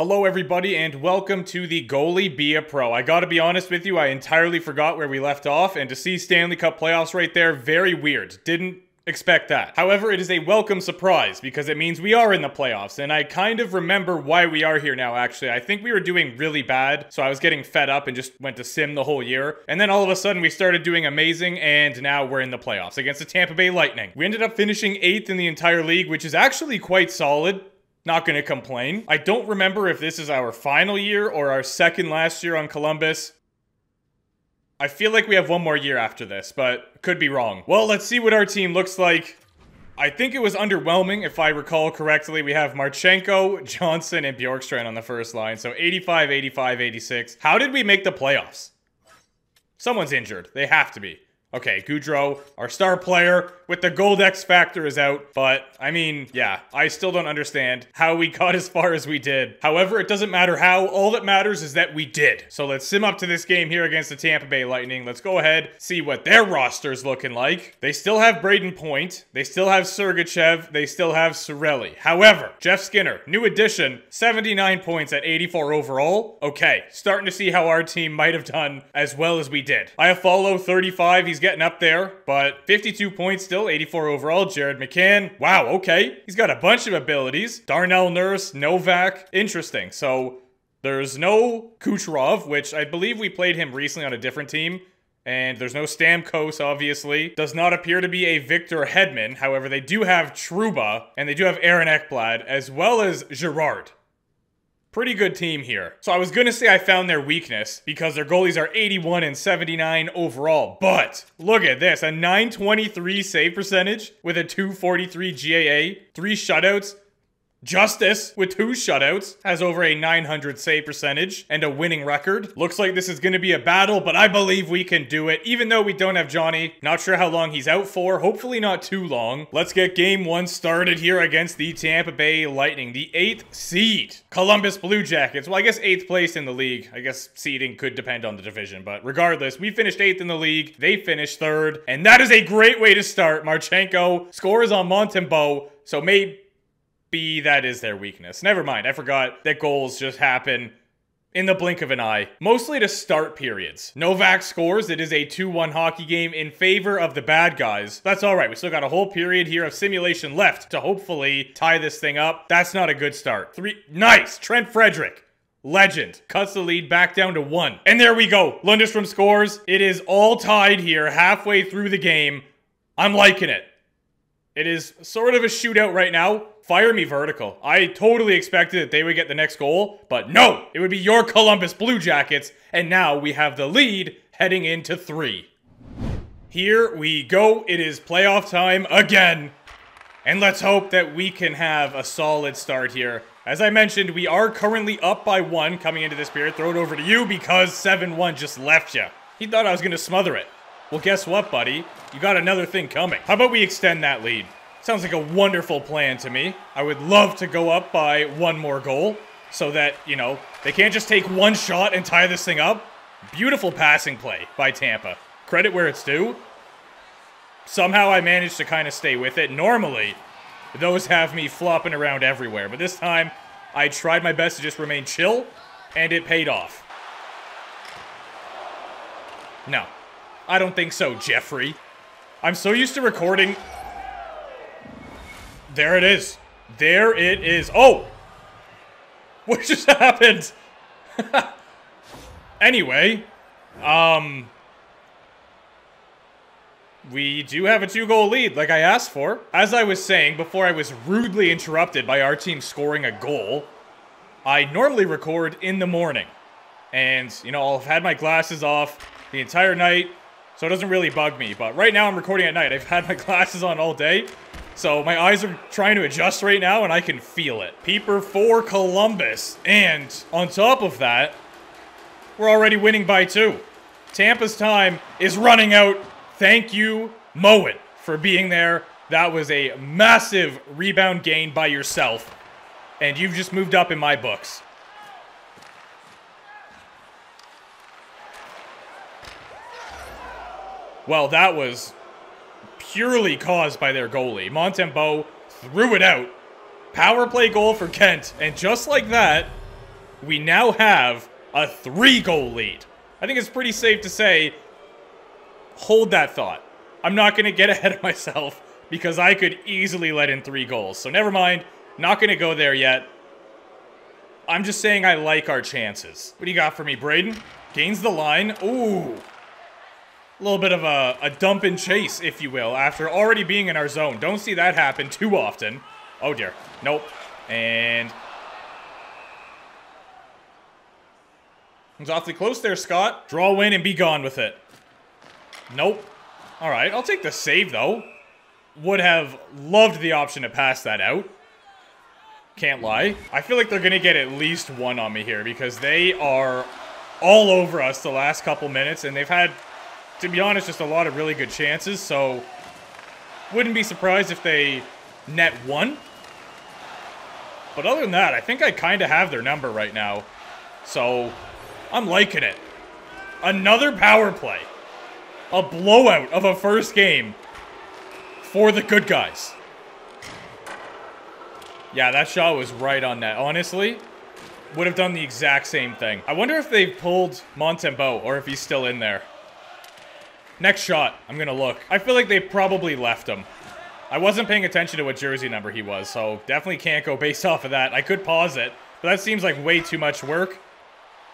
Hello everybody and welcome to the Goalie Be a Pro. I gotta be honest with you, I entirely forgot where we left off, and to see Stanley Cup Playoffs right there, very weird. Didn't expect that. However, it is a welcome surprise because it means we are in the playoffs, and I kind of remember why we are here now, actually. I think we were doing really bad, so I was getting fed up and just went to sim the whole year, and then all of a sudden we started doing amazing, and now we're in the playoffs against the Tampa Bay Lightning. We ended up finishing 8th in the entire league, which is actually quite solid. Not gonna complain. I don't remember if this is our final year or our second last year on Columbus. I feel like we have one more year after this, but could be wrong. Well, let's see what our team looks like. I think it was underwhelming, if I recall correctly. We have Marchenko, Johnson, and Bjorkstrand on the first line. So 85, 85, 86. How did we make the playoffs? Someone's injured. They have to be. Okay, Goudreau, our star player with the gold X factor, is out. But, I mean, yeah, I still don't understand how we got as far as we did. However, it doesn't matter how. All that matters is that we did. So let's sim up to this game here against the Tampa Bay Lightning. Let's go ahead, see what their roster's looking like. They still have Braden Point. They still have Sergachev. They still have Cirelli. However, Jeff Skinner, new addition, 79 points at 84 overall. Okay, starting to see how our team might have done as well as we did. I have follow 35. He's getting up there, but 52 points still, 84 overall. Jared McCann, wow, okay, he's got a bunch of abilities. Darnell Nurse, Novak, interesting. So there's no Kucherov, which I believe we played him recently on a different team, and there's no Stamkos, obviously. Does not appear to be a Victor Hedman. However, they do have Truba, and they do have Aaron Ekblad, as well as Girard. Pretty good team here. So I was gonna say I found their weakness because their goalies are 81 and 79 overall, but look at this, a 923 save percentage with a 243 GAA, 3 shutouts. Justice, with 2 shutouts, has over a 900 save percentage and a winning record. Looks like this is gonna be a battle, but I believe we can do it, even though we don't have Johnny. Not sure how long he's out for, hopefully not too long. Let's get game one started here against the Tampa Bay Lightning, the 8th seed. Columbus Blue Jackets, well, I guess 8th place in the league. I guess seeding could depend on the division, but regardless, we finished 8th in the league, they finished 3rd, and that is a great way to start. Marchenko scores on Montembeau, so maybe that is their weakness. Never mind, I forgot that goals just happen in the blink of an eye. Mostly to start periods. Novak scores. It is a 2-1 hockey game in favor of the bad guys. That's all right. We still got a whole period here of simulation left to hopefully tie this thing up. That's not a good start. Nice! Trent Frederick. Legend. Cuts the lead back down to 1. And there we go. Lundstrom scores. It is all tied here halfway through the game. I'm liking it. It is sort of a shootout right now. Fire me vertical. I totally expected that they would get the next goal, but no! It would be your Columbus Blue Jackets, and now we have the lead heading into 3. Here we go. It is playoff time again, and let's hope that we can have a solid start here. As I mentioned, we are currently up by 1 coming into this period. Throw it over to you because 7-1 just left you. He thought I was going to smother it. Well, guess what, buddy? You got another thing coming. How about we extend that lead? Sounds like a wonderful plan to me. I would love to go up by 1 more goal so that, you know, they can't just take 1 shot and tie this thing up. Beautiful passing play by Tampa. Credit where it's due. Somehow I managed to kind of stay with it. Normally, those have me flopping around everywhere, but this time I tried my best to just remain chill, and it paid off. No, I don't think so, Jeffrey. I'm so used to recording. There it is. There it is. Oh! What just happened? Anyway, we do have a 2-goal lead, like I asked for. As I was saying before I was rudely interrupted by our team scoring a goal, I normally record in the morning. And, you know, I've had my glasses off the entire night, so it doesn't really bug me. But right now I'm recording at night. I've had my glasses on all day. So my eyes are trying to adjust right now, and I can feel it. Peeper for Columbus. And on top of that, we're already winning by 2. Tampa's time is running out. Thank you, Mowen, for being there. That was a massive rebound gain by yourself. And you've just moved up in my books. Well, that was purely caused by their goalie. Montembeau threw it out. Power play goal for Kent. And just like that, we now have a 3-goal lead. I think it's pretty safe to say, hold that thought. I'm not going to get ahead of myself because I could easily let in 3 goals. So never mind. Not going to go there yet. I'm just saying I like our chances. What do you got for me, Braden? Gains the line. Ooh. A little bit of a dump and chase, if you will, after already being in our zone. Don't see that happen too often. Oh, dear. Nope. And it was awfully close there, Scott. Draw win and be gone with it. Nope. All right. I'll take the save, though. Would have loved the option to pass that out. Can't lie. I feel like they're going to get at least one on me here because they are all over us the last couple minutes, and they've had, to be honest, just a lot of really good chances, so wouldn't be surprised if they net one. But other than that, I think I kind of have their number right now, so I'm liking it. Another power play. A blowout of a first game for the good guys. Yeah, that shot was right on net. Honestly, would have done the exact same thing. I wonder if they've pulled Montembeau or if he's still in there. Next shot, I'm going to look. I feel like they probably left him. I wasn't paying attention to what jersey number he was, so definitely can't go based off of that. I could pause it, but that seems like way too much work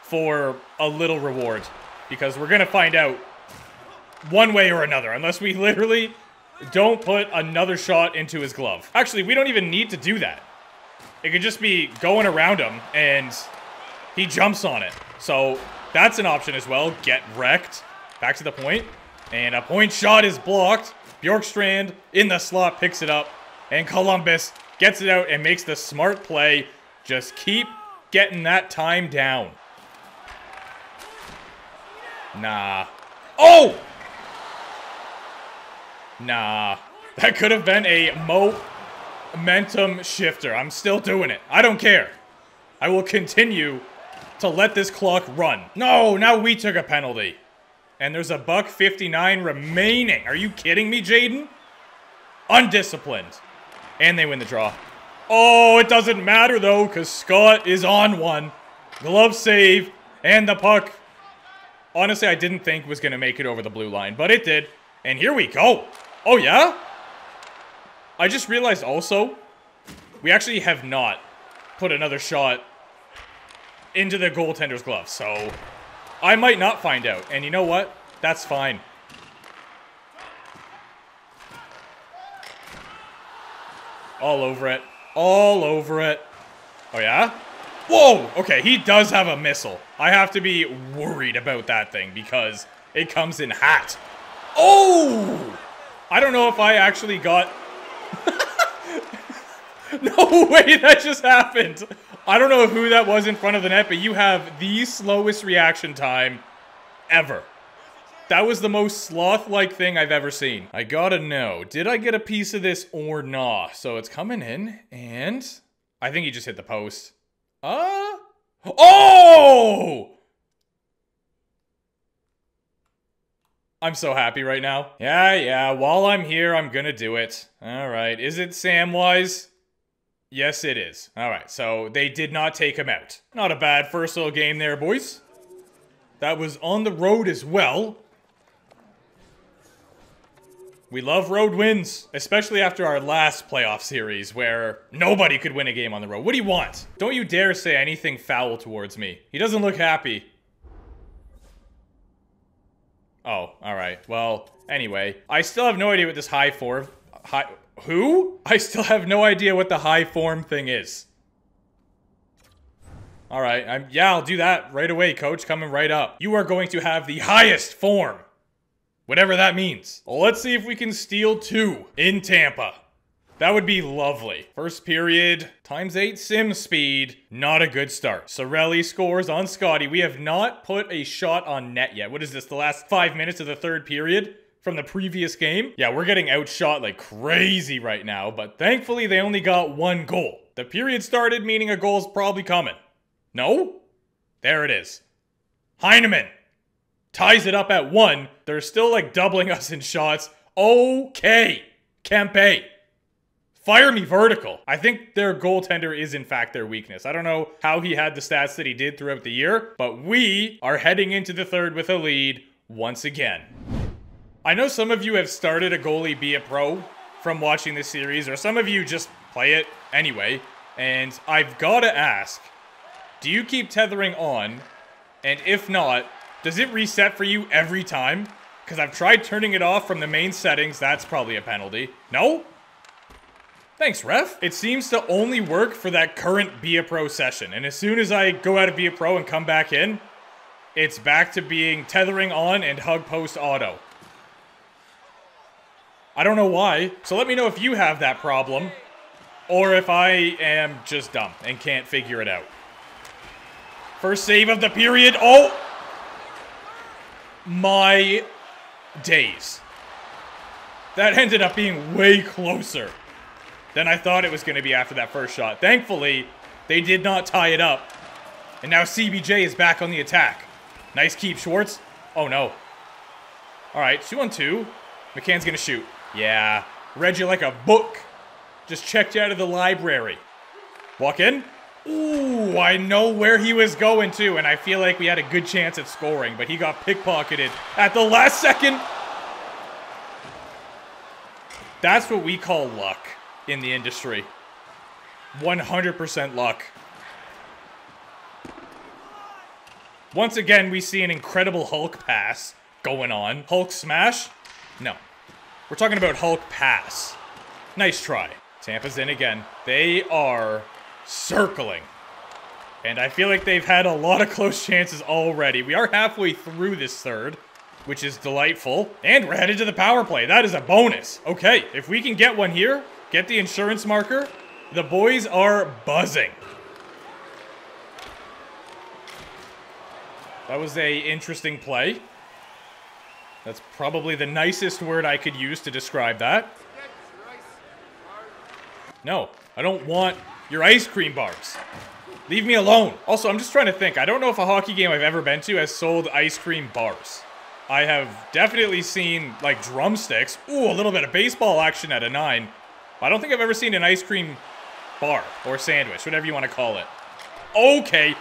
for a little reward because we're going to find out one way or another unless we literally don't put another shot into his glove. Actually, we don't even need to do that. It could just be going around him and he jumps on it. So that's an option as well. Get wrecked. Back to the point. And a point shot is blocked. Bjorkstrand in the slot picks it up. And Columbus gets it out and makes the smart play. Just keep getting that time down. Nah. Oh! Nah. That could have been a momentum shifter. I'm still doing it. I don't care. I will continue to let this clock run. No, now we took a penalty. And there's a $1:59 remaining. Are you kidding me, Jaden? Undisciplined. And they win the draw. Oh, it doesn't matter, though, because Scott is on one. Glove save. And the puck, honestly, I didn't think was going to make it over the blue line. But it did. And here we go. Oh, yeah? I just realized also, we actually have not put another shot into the goaltender's glove. So I might not find out. And you know what? That's fine. All over it. All over it. Oh, yeah? Whoa! Okay, he does have a missile. I have to be worried about that thing because it comes in hot. Oh! I don't know if I actually got... No way, that just happened. I don't know who that was in front of the net, but you have the slowest reaction time ever. That was the most sloth-like thing I've ever seen. I gotta know, did I get a piece of this or not? So it's coming in, and I think he just hit the post. Oh! I'm so happy right now. Yeah, while I'm here, I'm gonna do it. All right, is it Samwise? Yes, it is. All right, so they did not take him out. Not a bad first little game there, boys. That was on the road as well. We love road wins, especially after our last playoff series where nobody could win a game on the road. What do you want? Don't you dare say anything foul towards me. He doesn't look happy. Oh, all right. Well, anyway, I still have no idea what this high form... Who? I still have no idea what the high form thing is. All right. Yeah, I'll do that right away, coach. Coming right up. You are going to have the highest form. Whatever that means. Let's see if we can steal 2 in Tampa. That would be lovely. First period. ×8 sim speed. Not a good start. Cirelli scores on Scotty. We have not put a shot on net yet. What is this? The last 5 minutes of the third period from the previous game? Yeah, we're getting outshot like crazy right now. But thankfully, they only got 1 goal. The period started, meaning a goal is probably coming. No? There it is. Heineman ties it up at 1. They're still like doubling us in shots. Okay. Kempe. Fire me vertical. I think their goaltender is in fact their weakness. I don't know how he had the stats that he did throughout the year, but we are heading into the third with a lead once again. I know some of you have started a goalie be a pro from watching this series, or some of you just play it anyway, and I've got to ask, do you keep tethering on? And if not, does it reset for you every time? Because I've tried turning it off from the main settings. That's probably a penalty. No? Thanks, ref. It seems to only work for that current Be A Pro session. And as soon as I go out of Be A Pro and come back in, it's back to being tethering on and hug post auto. I don't know why. So let me know if you have that problem or if I am just dumb and can't figure it out. First save of the period. Oh! My days. That ended up being way closer than I thought it was going to be after that first shot. Thankfully, they did not tie it up. And now CBJ is back on the attack. Nice keep, Schwartz. Oh, no. All right, 2-on-2. McCann's going to shoot. Yeah. Read you like a book. Just checked you out of the library. Walk in. Ooh, I know where he was going to, and I feel like we had a good chance at scoring, but he got pickpocketed at the last second. That's what we call luck in the industry. 100% luck. Once again, we see an incredible Hulk pass going on. Hulk smash? No. We're talking about Hulk pass. Nice try. Tampa's in again. They are circling. And I feel like they've had a lot of close chances already. We are halfway through this third, which is delightful. And we're headed to the power play. That is a bonus. Okay, if we can get one here, get the insurance marker. The boys are buzzing. That was an interesting play. That's probably the nicest word I could use to describe that. No, I don't want your ice cream bars. Leave me alone. Also, I'm just trying to think. I don't know if a hockey game I've ever been to has sold ice cream bars. I have definitely seen, like, drumsticks. Ooh, a little bit of baseball action at a 9. I don't think I've ever seen an ice cream bar or sandwich, whatever you want to call it. Okay.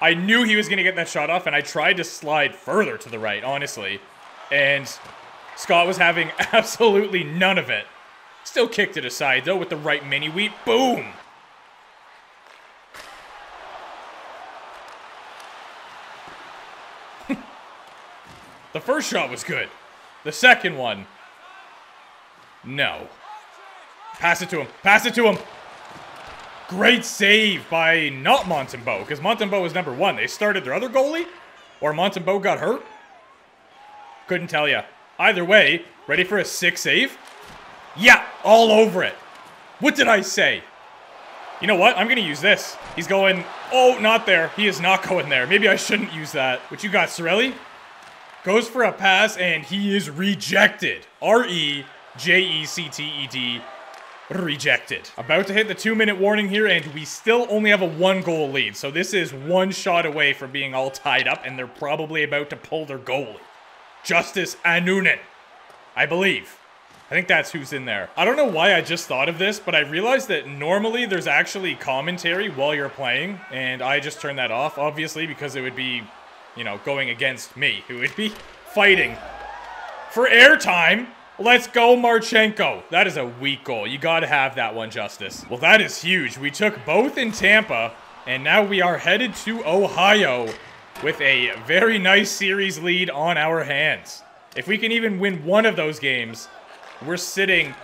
I knew he was going to get that shot off, and I tried to slide further to the right, honestly. And Scott was having absolutely none of it. Still kicked it aside, though, with the right mini-wheat. Boom! The first shot was good. The second one, no. Pass it to him. Pass it to him. Great save by not Montembeau, because Montembeau was number one. They started their other goalie, or Montembeau got hurt. Couldn't tell ya. Either way, ready for a sick save? Yeah, all over it. What did I say? You know what? I'm going to use this. He's going, oh, not there. He is not going there. Maybe I shouldn't use that. What you got, Cirelli? Goes for a pass, and he is rejected. R-E-J-E-C-T-E-D. Rejected. About to hit the 2-minute warning here, and we still only have a 1-goal lead. So this is one shot away from being all tied up, and they're probably about to pull their goalie. Justice Anunin, I believe. I think that's who's in there. I don't know why I just thought of this, but I realized that normally there's actually commentary while you're playing, and I just turned that off, obviously, because it would be, you know, going against me. It would be fighting for airtime. Let's go, Marchenko. That is a weak goal. You got to have that one, Justice. Well, that is huge. We took both in Tampa, and now we are headed to Ohio with a very nice series lead on our hands. If we can even win one of those games, we're sitting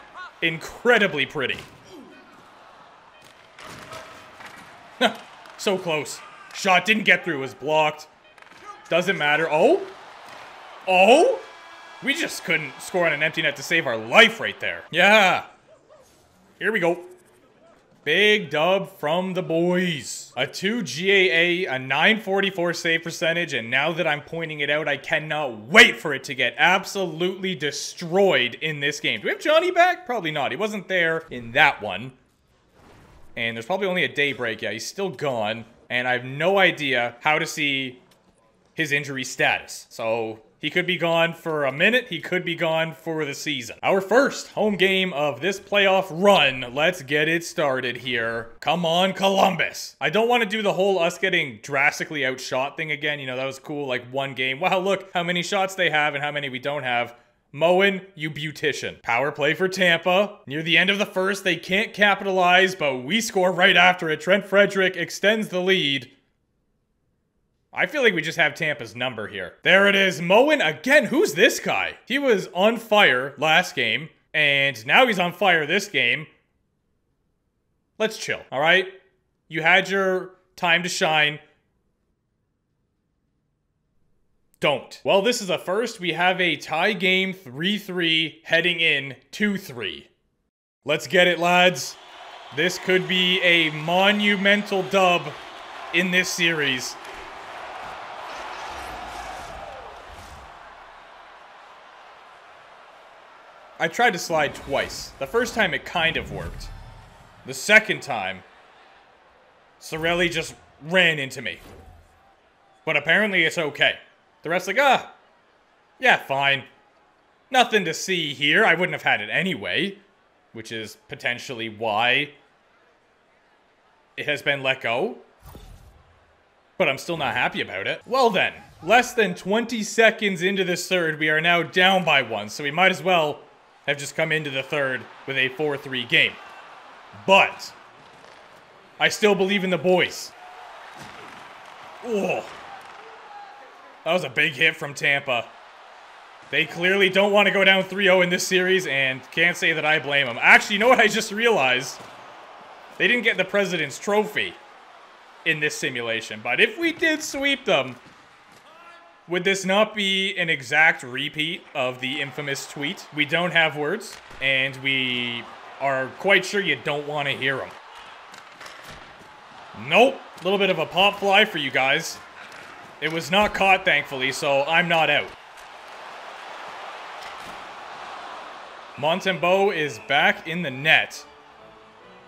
incredibly pretty. So close. Shot didn't get through. It was blocked. Doesn't matter. Oh? Oh? We just couldn't score on an empty net to save our life right there. Yeah. Here we go. Big dub from the boys. A 2 GAA, a 944 save percentage, and now that I'm pointing it out, I cannot wait for it to get absolutely destroyed in this game. Do we have Johnny back? Probably not. He wasn't there in that one. And there's probably only a day break. Yeah, he's still gone. And I have no idea how to see his injury status. So He could be gone for a minute. He could be gone for the season. Our first home game of this playoff run. Let's get it started here. Come on, Columbus. I don't want to do the whole us getting drastically outshot thing again. You know, that was cool. Like one game. Wow, look how many shots they have and how many we don't have. Mowen, you beautician. Power play for Tampa. Near the end of the first, they can't capitalize, but we score right after it. Trent Frederick extends the lead. I feel like we just have Tampa's number here. There it is. Mowen again. Who's this guy? He was on fire last game, and now he's on fire this game. Let's chill, all right? You had your time to shine. Don't. Well, this is a first. We have a tie game, 3-3, heading in 2-3. Let's get it, lads. This could be a monumental dub in this series. I tried to slide twice. The first time, it kind of worked. The second time, Cirelli just ran into me. But apparently, it's okay. The ref's like, ah, yeah, fine. Nothing to see here. I wouldn't have had it anyway, which is potentially why it has been let go. But I'm still not happy about it. Well then, less than 20 seconds into this third, we are now down by one. So we might as well have just come into the third with a 4-3 game. But I still believe in the boys. Oh. That was a big hit from Tampa. They clearly don't want to go down 3-0 in this series, and can't say that I blame them. Actually, you know what I just realized? They didn't get the President's Trophy in this simulation, but if we did sweep them, would this not be an exact repeat of the infamous tweet? We don't have words, and we are quite sure you don't want to hear them. Nope. A little bit of a pop fly for you guys. It was not caught, thankfully, so I'm not out. Montembeau is back in the net.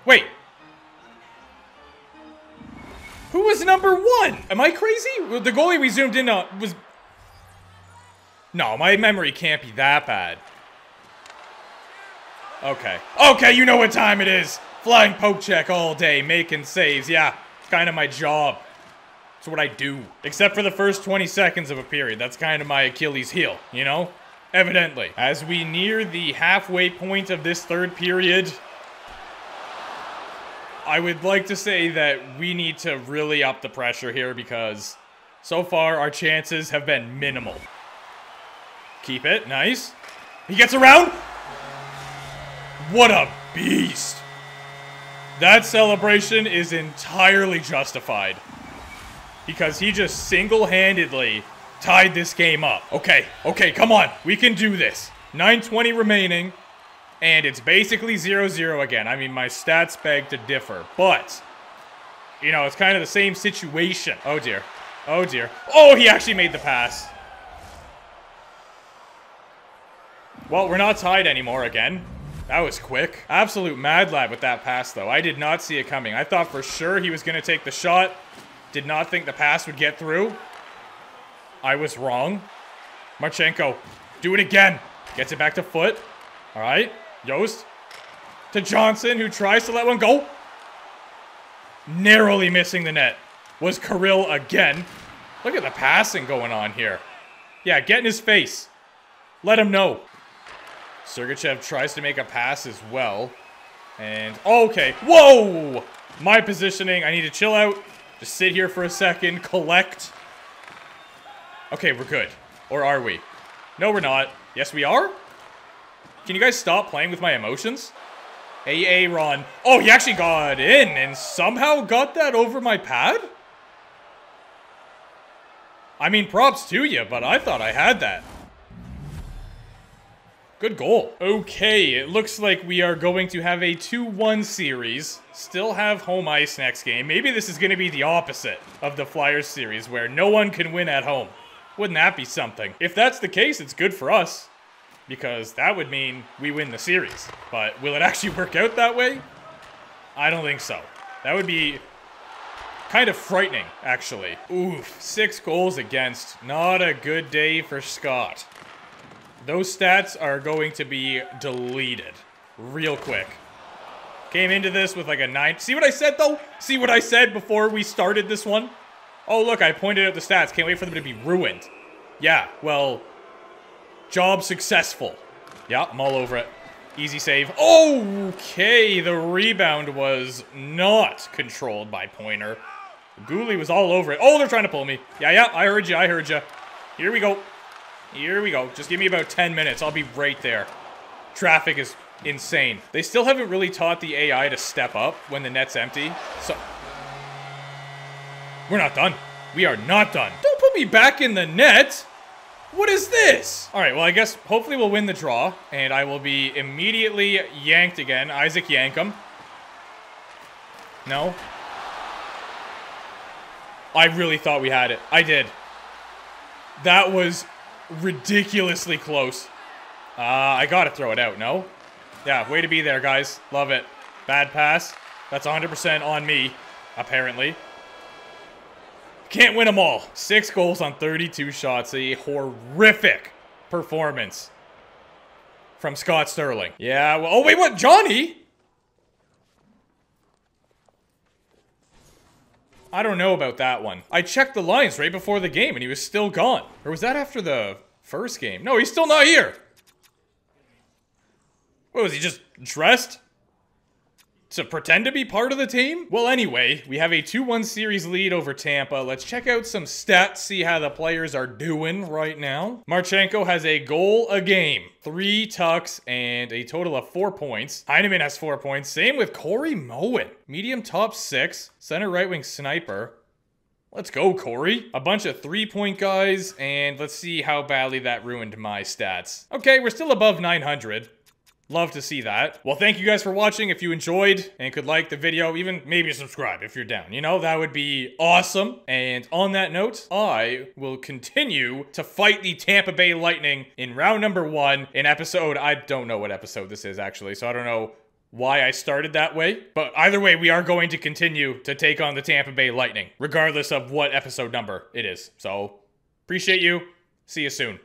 Wait. Who was number one? Am I crazy? The goalie we zoomed in on was... No, my memory can't be that bad. Okay. Okay, you know what time it is. Flying poke check all day, making saves. Yeah, it's kind of my job. It's what I do. Except for the first 20 seconds of a period. That's kind of my Achilles heel, you know? Evidently. As we near the halfway point of this third period, I would like to say that we need to really up the pressure here because so far our chances have been minimal. Keep it. Nice. He gets around. What a beast. That celebration is entirely justified. Because he just single-handedly tied this game up. Okay, okay, come on. We can do this. 9:20 remaining, and it's basically 0-0 again. I mean, my stats beg to differ, but, you know, it's kind of the same situation. Oh, dear. Oh, dear. Oh, he actually made the pass. Well, we're not tied anymore again. That was quick. Absolute mad lad with that pass, though. I did not see it coming. I thought for sure he was going to take the shot. Did not think the pass would get through. I was wrong. Marchenko, do it again. Gets it back to Foot. All right. Yost to Johnson, who tries to let one go. Narrowly missing the net was Kirill again. Look at the passing going on here. Yeah, get in his face. Let him know. Sergachev tries to make a pass as well. And, okay. Whoa! My positioning. I need to chill out. Just sit here for a second, collect. Okay, we're good. Or are we? No, we're not. Yes, we are? Can you guys stop playing with my emotions? AA Ron. Oh, he actually got in and somehow got that over my pad? I mean, props to you, but I thought I had that. Good goal. Okay, it looks like we are going to have a 2-1 series. Still have home ice next game. Maybe this is going to be the opposite of the Flyers series where no one can win at home. Wouldn't that be something? If that's the case, it's good for us because that would mean we win the series. But will it actually work out that way? I don't think so. That would be Kind of frightening, actually. Oof, 6 goals against. Not a good day for Scott. Those stats are going to be deleted real quick. Came into this with like a 9. See what I said, though? See what I said before we started this one? Oh, look, I pointed out the stats. Can't wait for them to be ruined. Yeah, well, job successful. Yeah, I'm all over it. Easy save. Okay, the rebound was not controlled by Pointer. Gouli was all over it. Oh, they're trying to pull me. Yeah, yeah, I heard you, I heard you. Here we go. Here we go. Just give me about 10 minutes. I'll be right there. Traffic is insane. They still haven't really taught the AI to step up when the net's empty. So we're not done. We are not done. Don't put me back in the net. What is this? All right, well, I guess hopefully we'll win the draw, and I will be immediately yanked again. Isaac Yankum. No. I really thought we had it. I did. That was ridiculously close. I gotta throw it out, no? Yeah, way to be there, guys. Love it. Bad pass. That's 100% on me, apparently. Can't win them all. 6 goals on 32 shots. A horrific performance from Scott Sterling. Yeah, well, oh wait, what? Johnny? I don't know about that one. I checked the lines right before the game and he was still gone. Or was that after the first game? No, he's still not here. What, was he just dressed to pretend to be part of the team? Well, anyway, we have a 2-1 series lead over Tampa. Let's check out some stats, see how the players are doing right now. Marchenko has a goal a game, 3 tucks, and a total of 4 points. Heineman has 4 points. Same with Corey Mowen. Medium top 6, center right wing sniper. Let's go, Corey. A bunch of 3-point guys, and let's see how badly that ruined my stats. Okay, we're still above 900. Love to see that. Well, thank you guys for watching. If you enjoyed and could like the video, even maybe subscribe if you're down, you know, that would be awesome. And on that note, I will continue to fight the Tampa Bay Lightning in round number 1 in episode. I don't know what episode this is actually, so I don't know why I started that way. But either way, we are going to continue to take on the Tampa Bay Lightning, regardless of what episode number it is. So appreciate you. See you soon.